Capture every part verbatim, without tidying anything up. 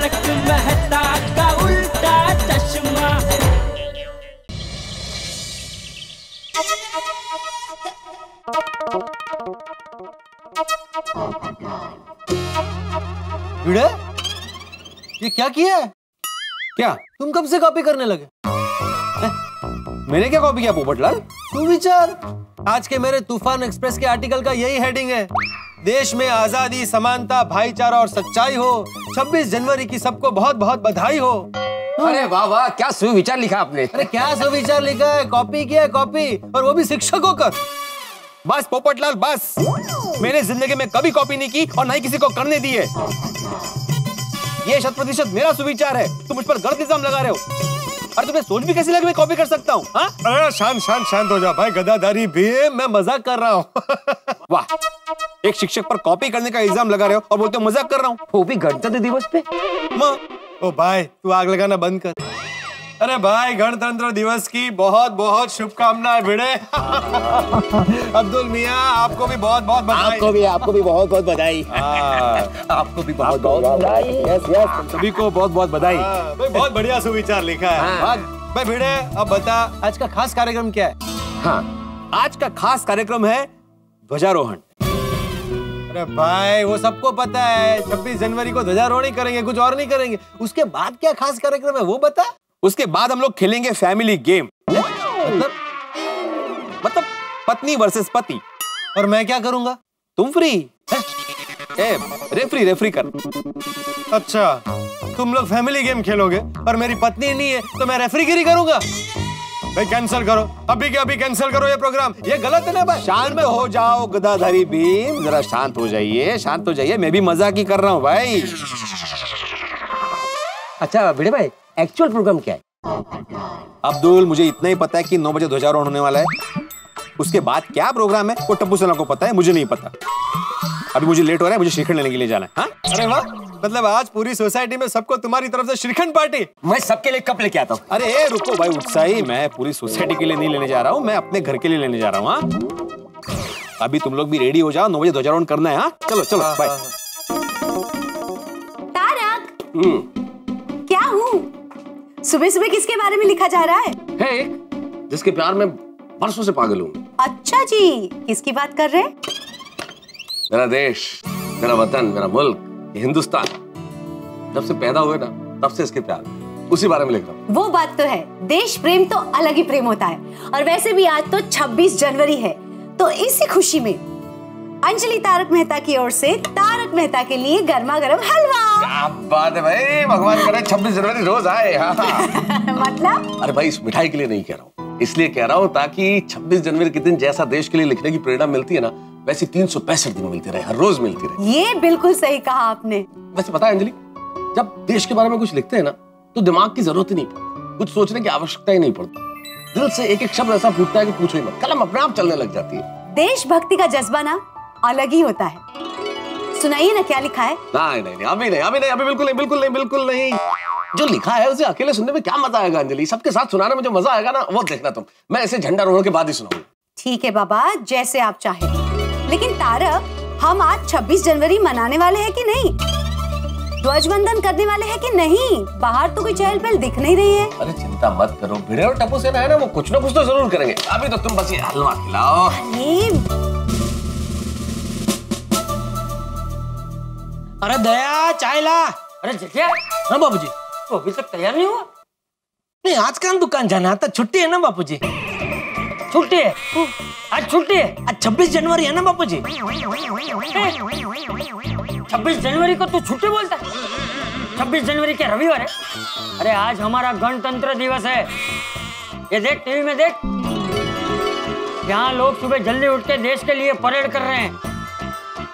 तारक मेहता का उल्टा चश्मा। भिड़े, ये क्या किया है? क्या तुम कब से कॉपी करने लगे? मैंने क्या कॉपी किया पोपटलाल? तू विचार, आज के मेरे तूफान एक्सप्रेस के आर्टिकल का यही हेडिंग है, देश में आजादी, समानता, भाईचारा और सच्चाई हो, छब्बीस जनवरी की सबको बहुत बहुत बधाई हो। अरे वाह वाह, क्या सुविचार लिखा आपने। अरे क्या सुविचार लिखा है, कॉपी किया है कॉपी, और वो भी शिक्षकों का। बस पोपटलाल बस, मैंने जिंदगी में कभी कॉपी नहीं की और न ही किसी को करने दी है। ये शत प्रतिशत मेरा सुविचार है, तुम मुझ पर गलत इल्जाम लगा रहे हो। अरे तुम्हें सोच भी कैसी लगी मैं कॉपी कर सकता हूँ? अरे शांत शांत शांत हो जा भाई, गदादारी भी है, मैं मजाक कर रहा हूँ। वाह, एक शिक्षक पर कॉपी करने का इल्जाम लगा रहे हो और बोलते हो मजाक कर रहा हूँ, वो भी गणतंत्र दिवस पे। माँ, ओ भाई तू आग लगाना बंद कर। अरे भाई गणतंत्र दिवस की बहुत बहुत शुभकामनाएं भिड़े। अब्दुल मियाँ आपको भी बहुत बहुत बधाई। आपको भी आपको भी बहुत बहुत बधाई। आपको भी बहुत बहुत बधाई। यस यस, सभी को बहुत बहुत बधाई। बहुत बढ़िया सुविचार लिखा है भाई। भिड़े अब बता, आज का खास कार्यक्रम क्या है? हाँ, आज का खास कार्यक्रम है ध्वजारोहण। अरे भाई वो सबको पता है, छब्बीस जनवरी को ध्वजारोहण ही करेंगे, कुछ और नहीं करेंगे। उसके बाद क्या खास कार्यक्रम है वो बता। उसके बाद हम लोग खेलेंगे फैमिली गेम। मतलब मतलब पत्नी वर्सेस पति। और मैं क्या करूंगा? तुम फ्री ए, रेफरी रेफरी कर। अच्छा, तुम लोग फैमिली गेम खेलोगे और मेरी पत्नी नहीं है तो मैं रेफरीगिरी करूंगा? भाई कैंसिल करो, अभी के अभी कैंसिल करो ये प्रोग्राम, ये गलत है ना भाई। शांत में हो जाओ गदाधारी भीम, जरा शांत हो जाइए, शांत हो जाइए, मैं भी मजाक ही कर रहा हूँ भाई। अच्छा भिड़े भाई, एक्चुअल प्रोग्राम क्या है? अब्दुल मुझे इतना ही पता है कि नौ बजे ध्वजारोहण होने वाला है। उसके बाद क्या प्रोग्राम है वो टप्पू सेना को पता है, मुझे नहीं पता। अभी मुझे लेट हो रहा है, मुझे श्रीखंड लेने के लिए जाना है। अरे वाह, मतलब आज पूरी सोसाइटी में सबको तुम्हारी तरफ से श्रीखंड पार्टी। मैं सबके लिए कप लेके आता हूँ। अरे ए, रुको भाई उत्साही, मैं पूरी सोसाइटी के लिए नहीं लेने जा रहा हूँ, मैं अपने घर के लिए लेने जा रहा हूँ। अभी तुम लोग भी रेडी हो जाओ, नौ बजे ध्वजारोहण करना है। चलो चलो बाय। तारक क्या हूँ? सुबह सुबह किसके बारे में लिखा जा रहा है? है एक जिसके प्यार में बरसों से पागल हूँ। अच्छा जी, किसकी बात कर रहे? मेरा देश, मेरा वतन, मेरा मुल्क हिंदुस्तान, जब से पैदा हुए ना तब से इसके प्यार, उसी बारे में लिख रहा हूँ। वो बात तो है, देश प्रेम तो अलग ही प्रेम होता है। और वैसे भी आज तो छब्बीस जनवरी है, तो इसी खुशी में अंजलि तारक मेहता की ओर से तारक मेहता के लिए गर्मा गर्म हलवा। क्या बात है भाई, भगवान करे छब्बीस जनवरी रोज आए। हाँ। मतलब? अरे भाई इस मिठाई के लिए नहीं कह रहा हूँ, इसलिए कह रहा हूँ ताकि छब्बीस जनवरी के दिन जैसा देश के लिए लिखने की प्रेरणा मिलती है ना, वैसे तीन सौ पैंसठ दिन मिलती रहे, हर रोज मिलती रहे। ये बिल्कुल सही कहा आपने। वैसे पता है अंजलि, जब देश के बारे में कुछ लिखते है ना तो दिमाग की जरूरत ही नहीं पड़ती, कुछ सोचने की आवश्यकता ही नहीं पड़ती, दिल से एक एक शब्द ऐसा फूटता है कि पूछो ही मत, कलम अपने आप चलने लग जाती है। देशभक्ति का जज्बा ना अलग ही होता है। सुनाइए ना क्या लिखा है। नहीं नहीं नहीं, अभी नहीं अभी नहीं अभी बिल्कुल नहीं बिल्कुल नहीं बिल्कुल नहीं। जो लिखा है उसे अकेले सुनने में क्या मजा आएगा अंजलि, सबके साथ सुनाने में जो मजा आएगा ना वो देखना तुम। मैं ऐसे झंडा रोहण के बाद ही सुनाऊंगा। ठीक है बाबा, जैसे आप चाहे। लेकिन तारक, हम आज छब्बीस जनवरी मनाने वाले हैं कि नहीं? ध्वजवंदन करने वाले हैं कि नहीं? बाहर तो कोई चहल पहल दिख नहीं रही है। अरे चिंता मत करो, भिड़े और टप्पू सेना है ना, वो कुछ ना कुछ तो जरूर करेंगे। अभी तो तुम बस ये हलवा खिलाओ। अरे दया चाय ला। अरे जटिया। हाँ बापूजी, वो अभी तक तैयार नहीं हुआ? नहीं, आज कहाँ दुकान जाना था, छुट्टी है ना बापूजी। छुट्टी है आज, छुट्टी है आज, छब्बीस जनवरी है ना बापूजी। छब्बीस जनवरी को तू छुट्टी बोलता? छब्बीस जनवरी के रविवार है। अरे आज हमारा गणतंत्र दिवस है, ये देख टीवी में देख, यहाँ लोग सुबह जल्दी उठ के देश के लिए परेड कर रहे हैं,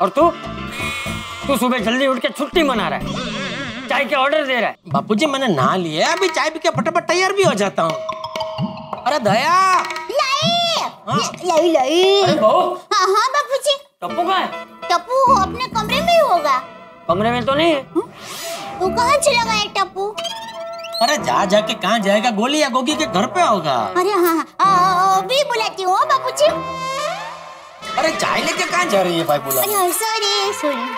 और तू तू सुबह जल्दी उठ के छुट्टी मना रहा है, चाय के ऑर्डर दे रहा है। बापूजी मैंने नहा लिया, अभी चाय पी के फटाफट तैयार भी हो जाता हूँ। अरे दया लाई लाई। अरे हाँ हाँ बापूजी। टप्पू कहाँ है? टप्पू अपने कमरे में ही होगा। कमरे में तो नहीं है। तू कहाँ चला गया टप्पू? अरे जा जाके कहाँ जाएगा, गोली या गोगी के घर पे होगा। अरे हाँ हाँ अभी बुलाती हूँ बापूजी। अरे चाय लेके कहाँ जा रही है भाई? बोला सॉरी सॉरी,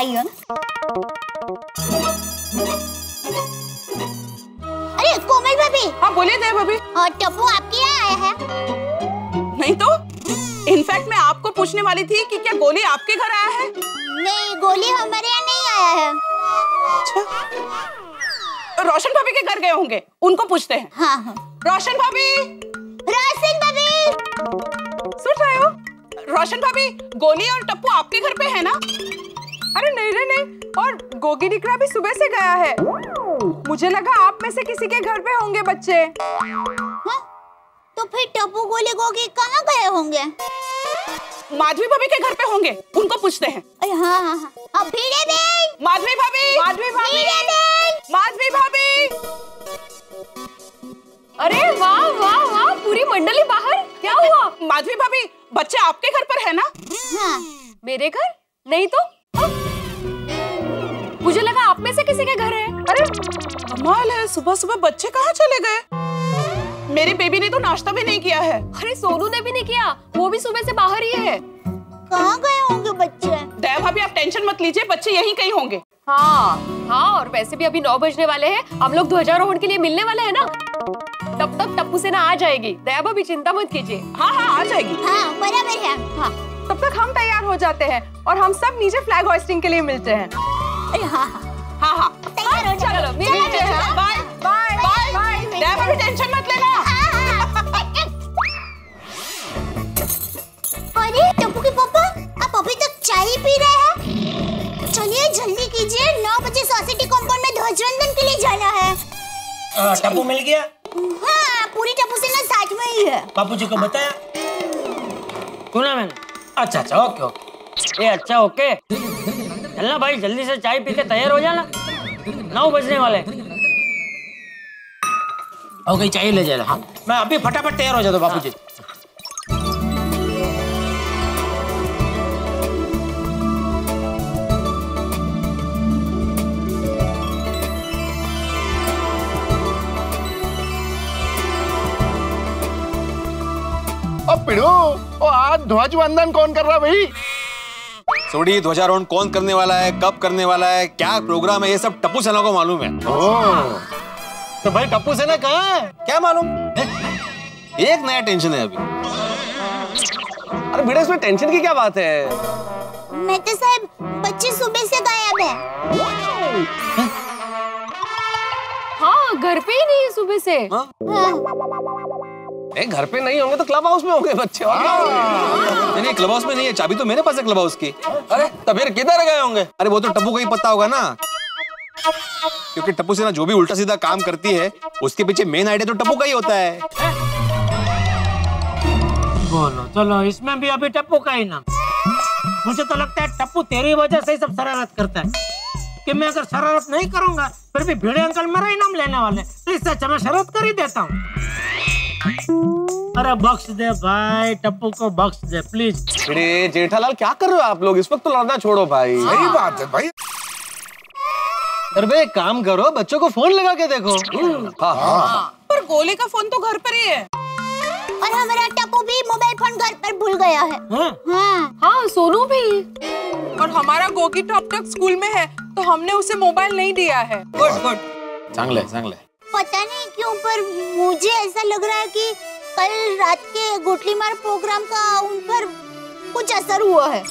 आइयो ना। भाभी। हाँ बोलिए दया भाभी। और टप्पू आपके यहाँ आया है? नहीं तो, इनफैक्ट मैं आपको पूछने वाली थी कि क्या गोली आपके घर आया है। नहीं, गोली हमारे यहाँ नहीं आया है। अच्छा, रोशन भाभी के घर गए होंगे, उनको पूछते हैं। हाँ हाँ। रोशन भाभी, रोशन भाभी, सुन रहे हो? रोशन भाभी, गोली और टप्पू आपके घर पे है ना? अरे नहीं नहीं नहीं, और गोगी निकरा भी सुबह से गया है। मुझे लगा आप में से किसी के घर पे होंगे बच्चे। हा? तो फिर टप्पू गोली गोगी कहाँ गए होंगे? माधवी भाभी के घर पे होंगे, उनको पूछते हैं। हाँ हाँ हाँ। अब भिड़े बेन, माधवी भाभी, माधवी भाभी, माधवी भाभी। अरे वाह वाह वाह, पूरी मंडली बाहर, क्या हुआ? माधवी भाभी, बच्चे आपके घर पर है ना? हाँ। मेरे घर? नहीं तो, मुझे लगा आप में से किसी के घर है। अरे कमाल है, सुबह सुबह बच्चे कहाँ चले गए? मेरी बेबी ने तो नाश्ता भी नहीं किया है। अरे सोनू ने भी नहीं किया, वो भी सुबह से बाहर ही है। कहाँ गए होंगे बच्चे? दया भाभी आप टेंशन मत लीजिए, बच्चे यहीं कहीं होंगे। हाँ हाँ, और वैसे भी अभी नौ बजने वाले हैं, हम लोग ध्वजारोहण के लिए मिलने वाले हैं ना, तब तक टप्पू सेना आ जाएगी। दया भाभी चिंता मत कीजिए। हाँ हाँ आ जाएगी। हाँ बराबर है। हाँ, तब तक हम तैयार हो जाते हैं और हम सब नीचे फ्लैग होस्टिंग के लिए मिलते हैं। अरे हाँ हाँ हाँ हाँ, तैयार हो जाओ, मिलते हैं। Bye bye bye bye. Daya भाभी टेंशन मत लेना। अरे टप्पू के पापा, आप अभी तक चाय पी रहे हैं? चलिए जल्दी कीजिए, नौ बजे सोसाइटी कॉम्पाउंड में ध्वजवंदन के लिए जाना है। टप्पू मिल गया? हाँ, पूरी टप्पू सेना साथ में ही है। बापू जी को बताया? सुना मैंने। अच्छा अच्छा, ओके ओके। ये अच्छा ओके, चलना भाई, जल्दी से चाय पी के तैयार हो जाना, नौ बजने वाले। ओके, चाय ले जाना। हाँ, मैं अभी फटाफट तैयार हो जाता हूँ बापू जी। पिड़ो, ओ आज ध्वजवंदन कौन कर रहा है भाई? सोडी, ध्वजारोहण कौन करने वाला है, कब करने वाला है, क्या प्रोग्राम है, ये सब टप्पू सेना को मालूम है। ओ, तो भाई टप्पू सेना कहाँ है? क्या मालूम? एक नया टेंशन है अभी। अरे भिड़े, इसमें टेंशन की क्या बात है? मेहता साहब, बच्चे सुबह से गायब है। हाँ, घर पे ही नहीं है सुबह से। हाँ? हाँ। ए, घर पे नहीं होंगे तो क्लब हाउस में होंगे बच्चे। नहीं नहीं, क्लब हाउस में नहीं है, चाबी तो मेरे पास है क्लब हाउस की। अरे तो फिर किधर गए होंगे? अरे वो तो टप्पू को ही पता होगा ना, क्योंकि टप्पू सेना जो भी उल्टा सीधा काम करती है उसके पीछे मेन आइडिया तो टप्पू का ही होता है। बोलो, चलो इसमें भी अभी टप्पू का ही नाम। मुझे तो लगता है टप्पू तेरी वजह से ही सब शरारत करता है, कि मैं अगर शरारत नहीं करूंगा फिर भी भिड़े अंकल मेरा इनाम लेने वाले, तो इससे अच्छा मैं शरारत कर ही देता हूँ। अरे बख्श दे भाई, टप्पू को बख्श दे प्लीज। अरे जेठालाल, क्या कर रहे हो आप लोग? इस वक्त तो लड़ना छोड़ो भाई। सही बात है भाई। अरे भाई काम करो, बच्चों को फोन लगा के देखो। हाँ हाँ, पर गोली का फोन तो घर पर ही है, और हमारा टप्पू भी मोबाइल फोन घर पर भूल गया है। हाँ हाँ, हाँ सोनू भी, और हमारा गोगी टॉप तक स्कूल में है, तो हमने उसे मोबाइल नहीं दिया है। गुड गुड, चांगले चांगले। पता नहीं क्यों पर मुझे ऐसा लग रहा है कि कल रात के गुठली मार प्रोग्राम का उन पर कुछ असर हुआ है।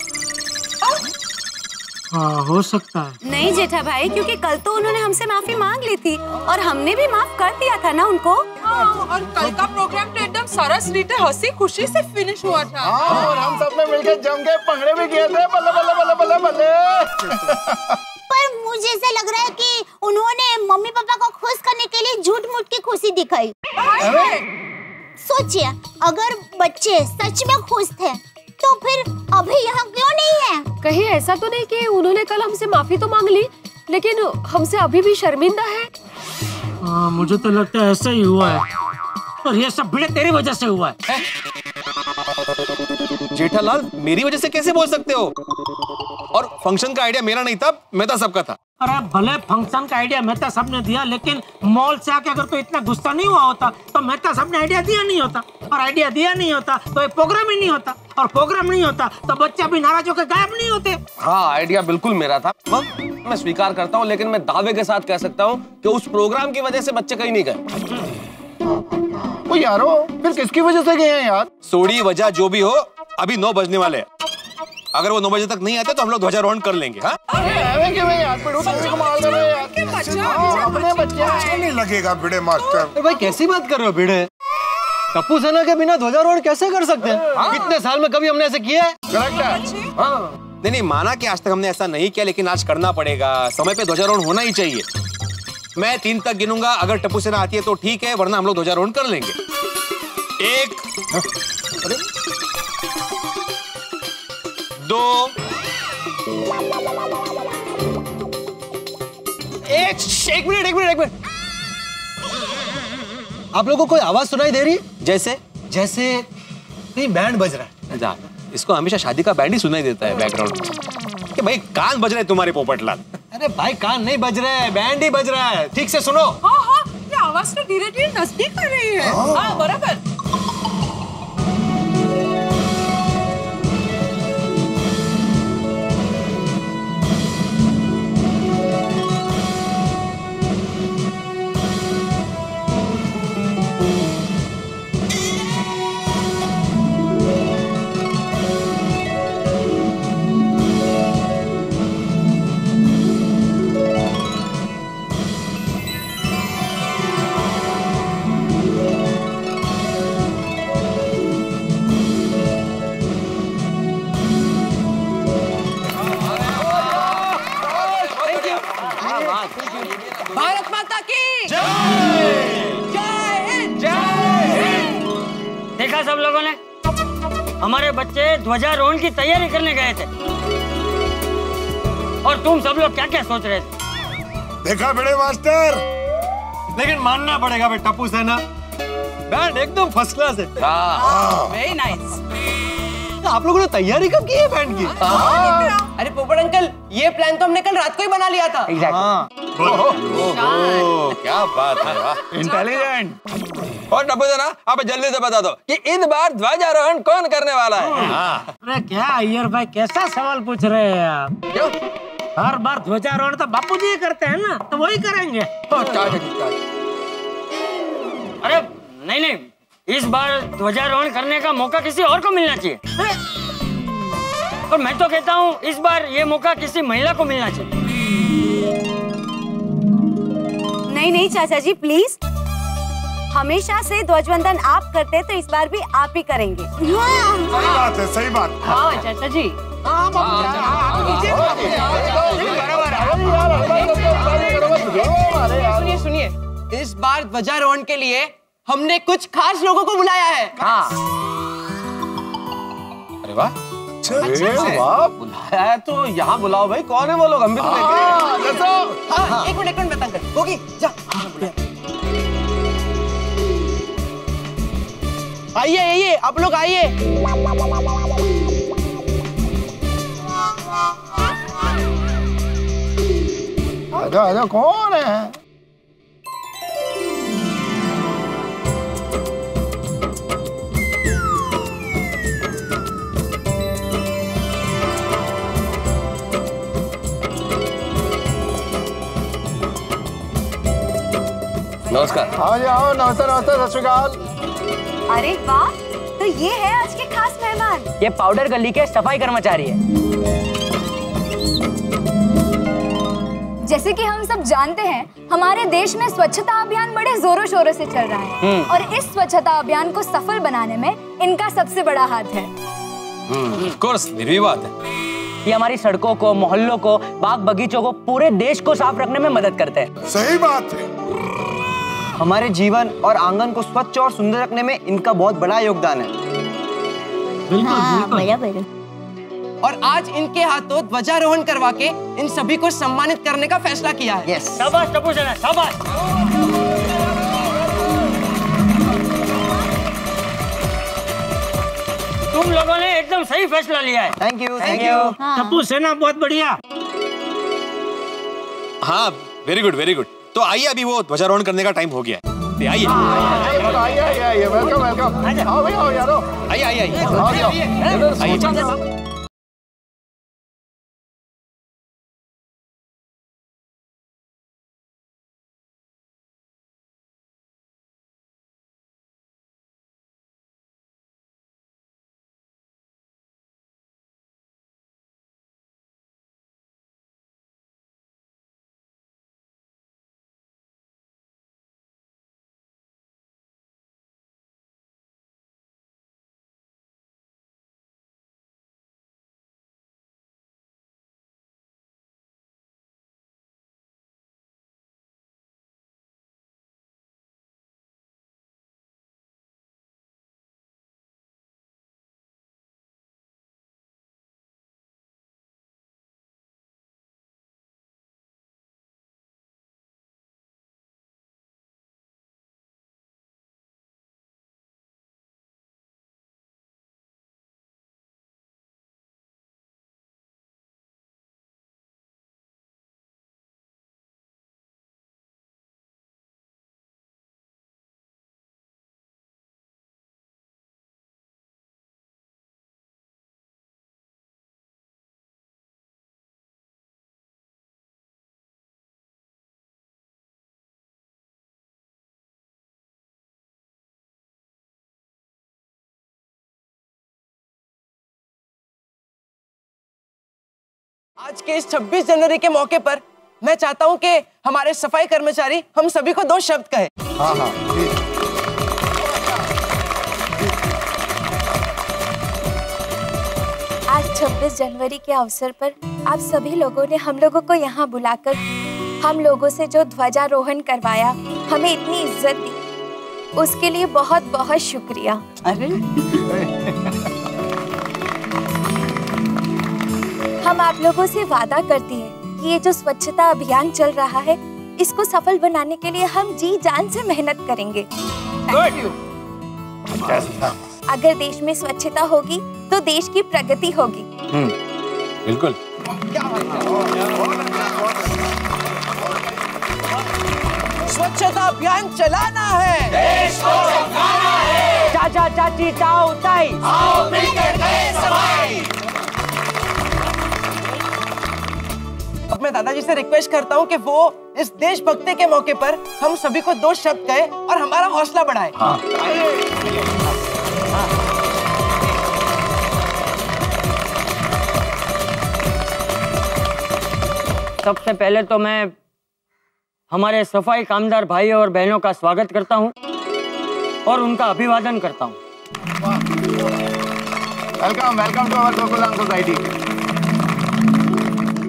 हाँ, हो सकता है। नहीं जेठा भाई, क्योंकि कल तो उन्होंने हमसे माफी मांग ली थी और हमने भी माफ कर दिया था ना उनको। हाँ, और कल का प्रोग्राम तो एकदम सरस रीते हंसी खुशी से फिनिश हुआ था। हाँ, और हम सब ने मिलकर जम के पंगड़े भी किए थे। बल्ले बल्ले बल्ले बल्ले बल्ले। पर मुझे ऐसा लग रहा है कि उन्होंने मम्मी पापा को खुश करने के लिए झूठ मूठ की खुशी दिखाई। सोचिए, अगर बच्चे सच में खुश थे तो फिर अभी यहाँ क्यों नहीं है? कहीं ऐसा तो नहीं कि उन्होंने कल हमसे माफी तो मांग ली, लेकिन हमसे अभी भी शर्मिंदा है। आ, मुझे तो लगता है ऐसा ही हुआ है, और ये सब भिड़े तेरी वजह से हुआ है। जेठालाल, मेरी वजह से कैसे बोल सकते हो? और फंक्शन का आइडिया मेरा नहीं था, मेहता साहब का था। अरे भले फंक्शन का आइडिया मेहता साहब ने दिया, लेकिन मॉल से आके अगर तो इतना गुस्सा नहीं हुआ होता तो मेहता साहब ने आइडिया दिया नहीं होता, और आइडिया दिया नहीं होता तो ये प्रोग्राम ही नहीं होता, और प्रोग्राम नहीं होता तो बच्चा भी नाराज होकर गायब नहीं होते। हाँ, आइडिया बिल्कुल मेरा था, मैं स्वीकार करता हूँ, लेकिन मैं दावे के साथ कह सकता हूँ कि उस प्रोग्राम की वजह से बच्चे कहीं नहीं गए। ओ यारो, फिर किसकी वजह से गए हैं यार? सोड़ी वजह जो भी हो, अभी नौ बजने वाले हैं। अगर वो नौ बजे तक नहीं आते तो हम लोग ध्वजारोहण कर लेंगे। हाँ? नहीं लगेगा भिड़े मास्टर। भाई कैसी बात कर रहे हो भिड़े? टप्पू सेना के बिना ध्वजारोहण कैसे कर सकते हैं? कितने साल में कभी हमने ऐसे किया है? करेक्ट है। हाँ। नहीं नहीं माना कि आज तक हमने ऐसा नहीं किया, लेकिन आज करना पड़ेगा। समय पे ध्वजारोहण होना ही चाहिए। मैं तीन तक गिनूंगा, अगर टप्पू सेना आती है तो ठीक है, वरना हम लोग ध्वजारोहण कर लेंगे। एक, दो, एक, एक मिनट एक मिनट एक मिनट आप लोगों को कोई आवाज सुनाई दे रही है? जैसे जैसे नहीं बैंड बज रहा है। इसको हमेशा शादी का बैंड ही सुनाई देता है बैकग्राउंड में। कि भाई कान बज रहे हैं तुम्हारे पोपटलाल। अरे भाई कान नहीं बज रहे, बैंड ही बज रहा है। ठीक से सुनो। हाँ हाँ, ये आवाज तो धीरे धीरे नजदीक आ रही है। हाँ बराबर। सब लोगों ने हमारे बच्चे ध्वजारोहण की तैयारी करने गए थे और तुम सब लोग क्या क्या सोच रहे थे? देखा बड़े मास्टर, लेकिन मानना पड़ेगा भाई टप्पू सेना बैंड एकदम फर्स्ट क्लास है। Very nice. आप लोगों ने तैयारी कब की है बैंड की? अरे पोपट अंकल, ये प्लान तो हमने कल रात को ही बना लिया था। एग्जैक्टली। क्या बात है, इंटेलिजेंट। और टप्पू सेना आप जल्दी से बता दो कि इस बार ध्वजारोहण कौन करने वाला है? अरे क्या अय्यर भाई, कैसा सवाल पूछ रहे हैं आप? क्यों? हर बार ध्वजारोहण तो बापूजी ही करते हैं ना, तो वही करेंगे। तो चारे, चारे। अरे नहीं नहीं, इस बार ध्वजारोहण करने का मौका किसी और को मिलना चाहिए। और मैं तो कहता हूँ इस बार ये मौका किसी महिला को मिलना चाहिए। नहीं नहीं चाचा जी प्लीज, हमेशा से ध्वजवंदन आप करते तो इस बार भी आप ही करेंगे। सही बात है, सही बात। हाँ चाचा जी, सुनिए सुनिए, इस बार ध्वजारोहण के लिए हमने कुछ खास लोगों को बुलाया है। अरे वाह, बुलाया है तो यहाँ बुलाओ भाई। कौन है वो लोग? हम भी एक मिनट एक मिनट बता कर होगी जा। आइए आइए आप लोग आइए। आजा आजा, कौन है? नमस्कार। आजा आओ। नमस्ते नमस्ते, सत श्री अकाल। अरे वाह, तो ये है आज के खास मेहमान। ये पाउडर गली के सफाई कर्मचारी है। जैसे कि हम सब जानते हैं, हमारे देश में स्वच्छता अभियान बड़े जोरों शोरों से चल रहा है और इस स्वच्छता अभियान को सफल बनाने में इनका सबसे बड़ा हाथ है। ऑफ कोर्स, निर्विवाद है। ये हमारी सड़कों को, मोहल्लों को, बाग बगीचों को, पूरे देश को साफ रखने में मदद करते हैं। सही बात है। हमारे जीवन और आंगन को स्वच्छ और सुंदर रखने में इनका बहुत बड़ा योगदान है। बिल्कुल, हाँ, बिल्कुल। और आज इनके हाथों ध्वजारोहण करवा के इन सभी को सम्मानित करने का फैसला किया है। यस। शाबाश टप्पू सेना, शाबाश। तुम लोगों ने एकदम सही फैसला लिया है। Thank you thank you Tappu Sena, बहुत बढ़िया। हाँ वेरी गुड वेरी गुड। तो आइए, अभी वो ध्वजारोहण करने का टाइम हो गया है। आइए आइए आइए आइए, वेलकम वेलकम। आओ भाई आओ यारो, आइए आइए आइए आइए। आज के इस छब्बीस जनवरी के मौके पर मैं चाहता हूं कि हमारे सफाई कर्मचारी हम सभी को दो शब्द कहे। हाँ हाँ आज छब्बीस जनवरी के अवसर पर आप सभी लोगों ने हम लोगों को यहाँ बुलाकर हम लोगों से जो ध्वजारोहण करवाया, हमें इतनी इज्जत दी, उसके लिए बहुत बहुत शुक्रिया। अरे हम आप लोगों से वादा करते हैं कि ये जो स्वच्छता अभियान चल रहा है, इसको सफल बनाने के लिए हम जी जान से मेहनत करेंगे। Thank you. अगर देश में स्वच्छता होगी तो देश की प्रगति होगी। हम्म, बिल्कुल। स्वच्छता अभियान चलाना है, देश को चमकाना है। चाचा चाची ताऊ ताई आओ मिलकर करें सफाई। अब मैं दादाजी से रिक्वेस्ट करता हूँ कि वो इस देशभक्ति के मौके पर हम सभी को दो शब्द कहे और हमारा हौसला बढ़ाए। हाँ। सबसे पहले तो मैं हमारे सफाई कामदार भाइयों और बहनों का स्वागत करता हूं और उनका अभिवादन करता हूं। Welcome welcome to our Gokul Dham society.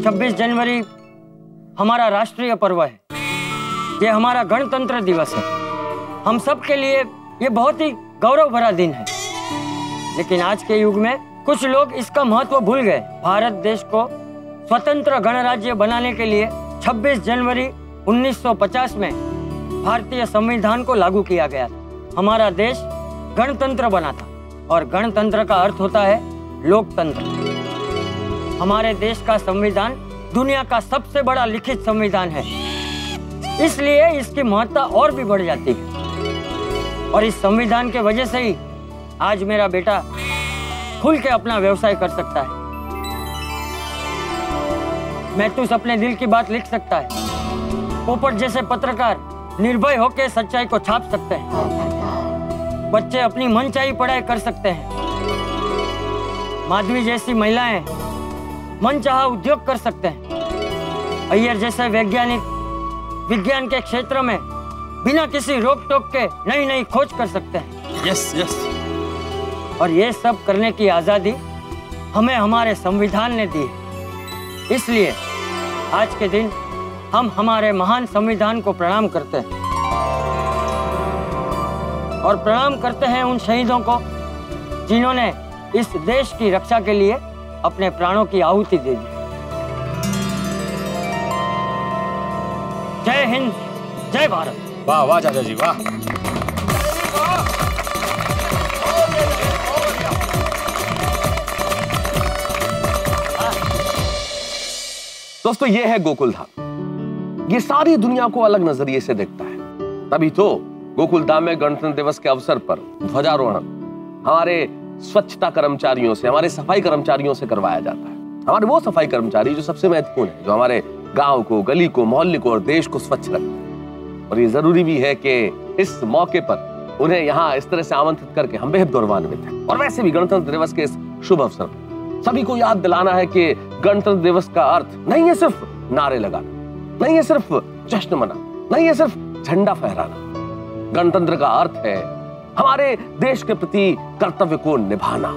छब्बीस जनवरी हमारा राष्ट्रीय पर्व है, ये हमारा गणतंत्र दिवस है। हम सब के लिए ये बहुत ही गौरव भरा दिन है, लेकिन आज के युग में कुछ लोग इसका महत्व भूल गए। भारत देश को स्वतंत्र गणराज्य बनाने के लिए छब्बीस जनवरी उन्नीस सौ पचास में भारतीय संविधान को लागू किया गया था। हमारा देश गणतंत्र बना था और गणतंत्र का अर्थ होता है लोकतंत्र। हमारे देश का संविधान दुनिया का सबसे बड़ा लिखित संविधान है, इसलिए इसकी महत्ता और भी बढ़ जाती है। और इस संविधान के वजह से ही आज मेरा बेटा खुल के अपना व्यवसाय कर सकता है, महतूस अपने दिल की बात लिख सकता है, पोपट जैसे पत्रकार निर्भय होकर सच्चाई को छाप सकते हैं, बच्चे अपनी मनचाही पढ़ाई कर सकते हैं, माधवी जैसी महिलाएं मनचाहा उद्योग कर सकते हैं, अय्यर जैसे वैज्ञानिक विज्ञान के क्षेत्र में बिना किसी रोक टोक के नई नई खोज कर सकते हैं। Yes yes. और ये सब करने की आज़ादी हमें हमारे संविधान ने दी है, इसलिए आज के दिन हम हमारे महान संविधान को प्रणाम करते हैं और प्रणाम करते हैं उन शहीदों को जिन्होंने इस देश की रक्षा के लिए अपने प्राणों की आहुति दे दी। जय हिंद, जय भारत। वाह वाह चाचा जी वाह। दोस्तों, ये है गोकुल धाम। ये सारी दुनिया को अलग नजरिए से देखता है, तभी तो गोकुल धाम में गणतंत्र दिवस के अवसर पर ध्वजारोहण हमारे स्वच्छता कर्मचारियों से, हमारे सफाई कर्मचारियों से करवाया जाता है। हमारे वो सफाई कर्मचारी जो सबसे महत्वपूर्ण है, जो हमारे गांव को, गली को, मोहल्ले को और देश को स्वच्छ रखते हैं। और ये जरूरी भी है कि इस मौके पर उन्हें यहाँ इस तरह से आमंत्रित करके हम बेहद गौरवान्वित हैं। और वैसे भी गणतंत्र दिवस के इस शुभ अवसर पर सभी को याद दिलाना है कि गणतंत्र दिवस का अर्थ नहीं है सिर्फ नारे लगाना, नहीं है सिर्फ जश्न मनाना, नहीं है सिर्फ झंडा फहराना। गणतंत्र का अर्थ है हमारे देश के प्रति कर्तव्य को निभाना,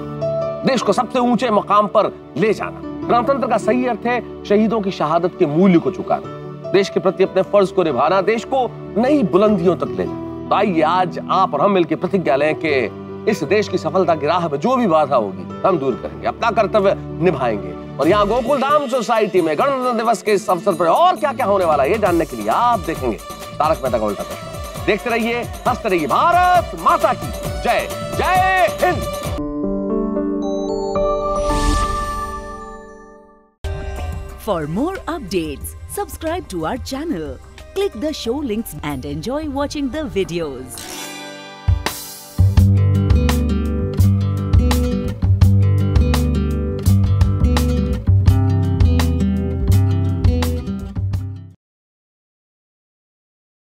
देश को सबसे ऊंचे मकाम पर ले जाना। गणतंत्र का सही अर्थ है शहीदों की शहादत के मूल्य को चुकाना, देश के प्रति अपने फर्ज को निभाना, देश को नई बुलंदियों तक ले जाना। तो आइए आज आप और हम मिलकर प्रतिज्ञा लें कि इस देश की सफलता की राह में जो भी बाधा होगी हम दूर करेंगे, अपना कर्तव्य निभाएंगे। और यहाँ गोकुल धाम सोसाइटी में गणतंत्र दिवस के इस अवसर पर और क्या क्या होने वाला है, ये जानने के लिए आप देखेंगे तारक मेहता का उल्टा चश्मा। देखते रहिए, हंसते रहिए। भारत माता की जय, जय हिंद। For more updates subscribe to our channel, Click the show links and enjoy watching the videos.